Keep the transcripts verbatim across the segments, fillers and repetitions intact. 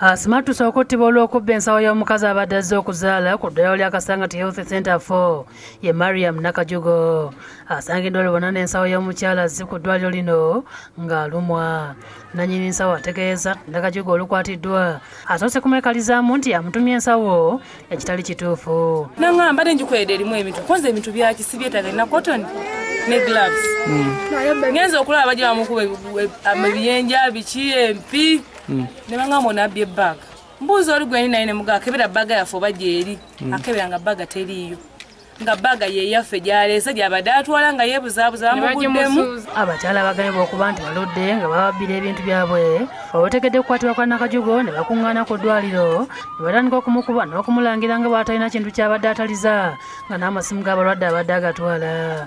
Asimatu Sokuti Boloku Ben Sawa Mukaza Badazo Kuzala Kudaolia Kasanga Health Center for Ye Mariam Nakajugo Asangi Dole Wanane Sawa Muchala Ziku Dwalino Ngalumwa Nanyini Sawa Tegeza Nakajugo Lukwati Dua Asose Kumekaliza Munti Amtumia Sawo Ekitali Kitufu Nanga Badenjukwe Delimwe Mitu Konze Mitu Biaki Sibieta na Cotton ne gloves Ngenzo Kula Abajia Mukwe Amabienja Bichi M P Mm. Nemanga mona be bag. Mbuzo olugwe nina ine muga kebera baga yafo bajeri. Mm. Akebera baga teri iyo. Nga baga ye yaffe gy'aleese gy'abatwala nga yeebuzaabuza bamuguddemu. Abakyala baganyibwa okuba nti baludde nga bababbira ebintu byabwe. Obutegedde okukwatibwa kwa Nakajugo ne bakuŋŋaana ku ddwaliro ne batandika okumukuba n'okumulangira nga bw'atalina kintu ky'abadde ataliza nga n'amasimu g'abalwadde abadde agatwala.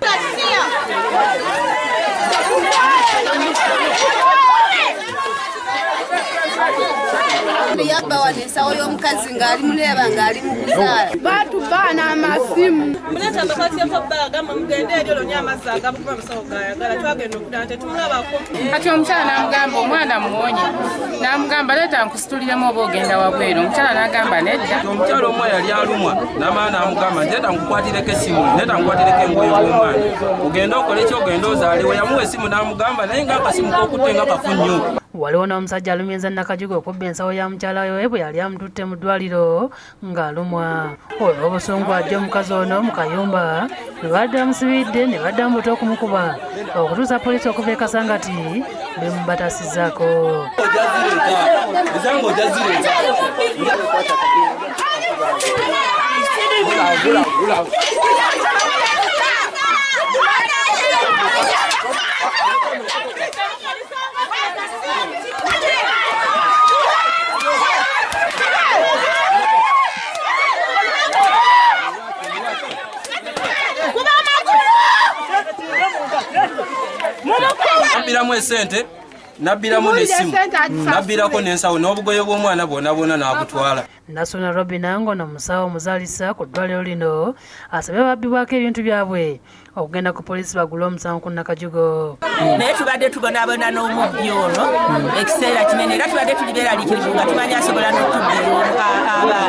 Yabawa ne sawo yomukazi ngali muleba ngali mukuzala bantu bana amasimu muneta bakati yafabaga gamba mugende edyo nyama zaga kuba musawo gaya gala twagenda okudante tumulabako ati omukyala namugamba omwana muwonye namugamba leta nkusituliremu oba ogenda wabweru omukyala nagamba nedda omukyala omwa yali alumwa namaana amugamba ndeta nkukwatireko esimu ndeta nkukwatireko engoye omwana ogenda okole ky'ogenda ozaaliwe yamuwa esimu namugamba naye nga akasimu k'okutenga kafunnyo. Waliona omusajja alumiza Nakajugo okubba ensawo ya mukyala we bwe yali amututte mu ddwaliro ng'alumwa. Olw'obusongu ajja omukazi ono mu kayumba ne badde amusibidde ne badde amubuuta okumukuba okutuusa poliisi okuva e Kasangati be mubatasizaako. Nabiramu esente, nabiramu nesimu, nabirako nensawo n'obugoye bw'omwana bwonna bwonna n'abutwala. Nasuna Robin Nango na musawo omuzaalisa ku ddwaliro lino asabye babbibwako ebintu byabwe okugenda ku poliisi bagule omusango ku Nakajugo. Naye tubadde tubonaabona n'omubbi ono ekiseera kinene era tubadde tulibeeraliikirivu nga tumanyi asobola n'okutubba abaana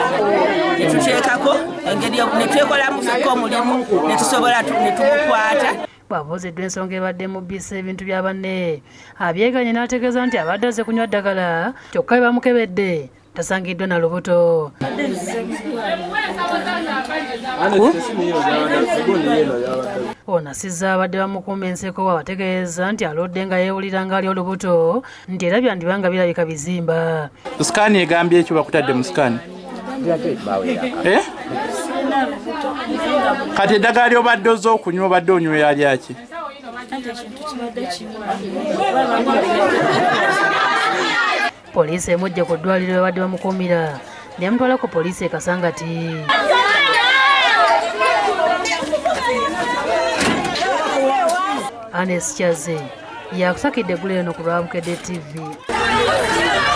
ne tuteekako engeri ne twekolamu ffekka omulimu ne tusobola ne tumukwata. Babuziddwa ensonga ebadde mu bbisa ebintu bya banne abyeganye n'ategeeza nti abadde azze kunywa ddagala kyokka bye bamukebedde tasangiddwa na lubuto. Ono asizza abadde bamukuuma enseko abategeeza nti aludde nga yeewulira ng'ali olubuto nti era byandiba nga birabika bizimba. Sikaani egambye ekyo bakutadde mu sikaani kati eddagala ly'obadde ozze okunywa obadde onywera lyaki? Poliisi emujja ku ddwaliro we badde bamukuumira lyamutwala ku poliisi e Kasangati. Anes Kyaze yakusakidde eggulu eno ku lwa Bukedde T V.